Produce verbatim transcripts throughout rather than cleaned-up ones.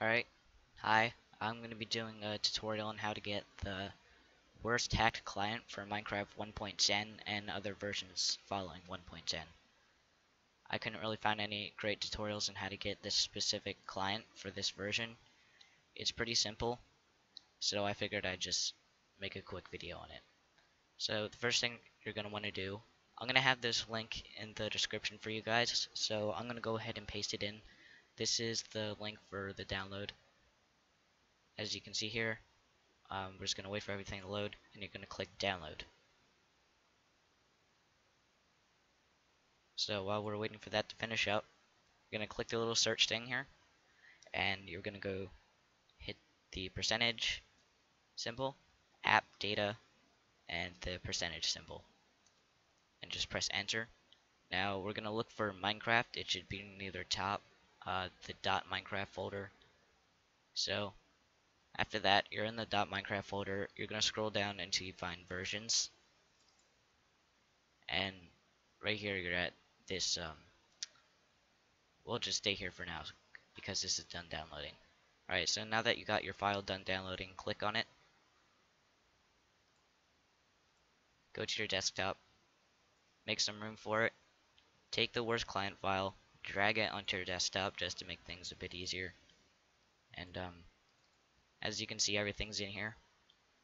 Alright, hi, I'm going to be doing a tutorial on how to get the Wurst hacked client for Minecraft one point ten and other versions following one point ten. I couldn't really find any great tutorials on how to get this specific client for this version. It's pretty simple, so I figured I'd just make a quick video on it. So the first thing you're going to want to do, I'm going to have this link in the description for you guys, so I'm going to go ahead and paste it in. This is the link for the download. As you can see here, um, we're just going to wait for everything to load, and you're going to click download. So while we're waiting for that to finish up, you're going to click the little search thing here, and you're going to go hit the percentage symbol, app data, and the percentage symbol, and just press enter. Now we're gonna look for Minecraft. It should be near the top, uh, the .minecraft folder. So after that, you're in the .minecraft folder. You're gonna scroll down until you find versions, and right here you're at this. Um, we'll just stay here for now because this is done downloading. All right. So now that you got your file done downloading, click on it. Go to your desktop. Make some room for it. Take the Wurst client file, drag it onto your desktop just to make things a bit easier. And um, as you can see, everything's in here.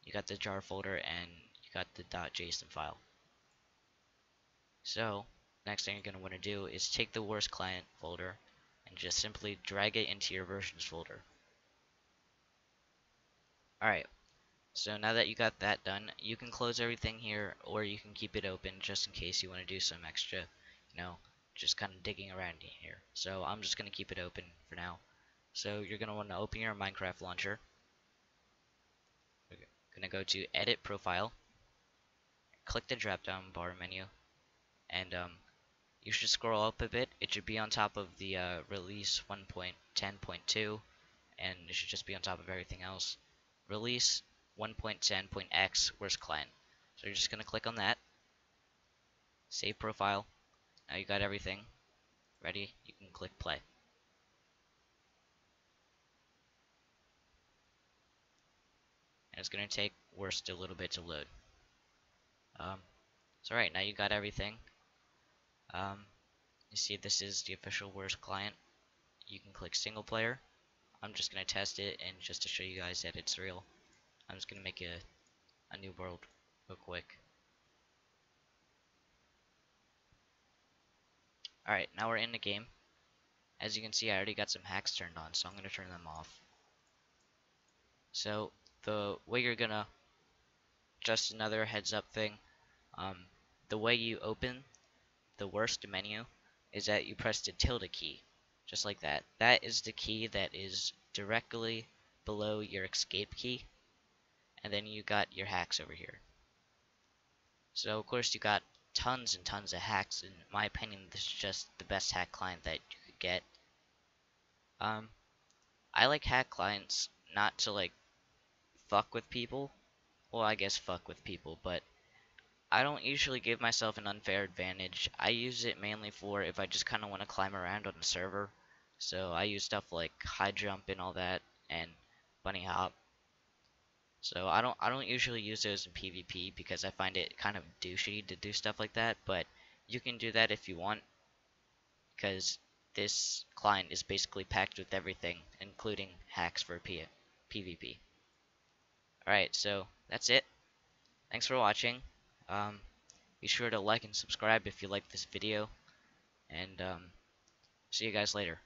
You got the jar folder and you got the .json file. So next thing you're going to want to do is take the Wurst client folder and just simply drag it into your versions folder. Alright. So now that you got that done, you can close everything here, or you can keep it open just in case you want to do some extra, you know, just kind of digging around in here. So I'm just going to keep it open for now. So you're going to want to open your Minecraft launcher. We're going to go to Edit Profile, click the drop-down bar menu, and um, you should scroll up a bit. It should be on top of the uh, Release one point ten point two, and it should just be on top of everything else. Release one point ten point X Wurst client. So you're just going to click on that. Save profile. Now you got everything ready. You can click play. And it's going to take Wurst a little bit to load. Um, so right now you got everything. Um, you see this is the official Wurst client. You can click single player. I'm just going to test it and just to show you guys that it's real. I'm just going to make a, a new world real quick. Alright, now we're in the game. As you can see, I already got some hacks turned on, so I'm going to turn them off. So, the way you're going to, just another heads up thing, um, the way you open the Wurst menu is that you press the tilde key, just like that. That is the key that is directly below your escape key. And then you got your hacks over here. So of course you got tons and tons of hacks. In my opinion, this is just the best hack client that you could get. Um, I like hack clients not to like fuck with people. Well, I guess fuck with people, but I don't usually give myself an unfair advantage. I use it mainly for if I just kind of want to climb around on the server. So I use stuff like high jump and all that, and bunny hop. So I don't I don't usually use those in PvP because I find it kind of douchey to do stuff like that, but you can do that if you want because this client is basically packed with everything, including hacks for P PvP. Alright, so that's it. Thanks for watching. Um, be sure to like and subscribe if you like this video, and um, see you guys later.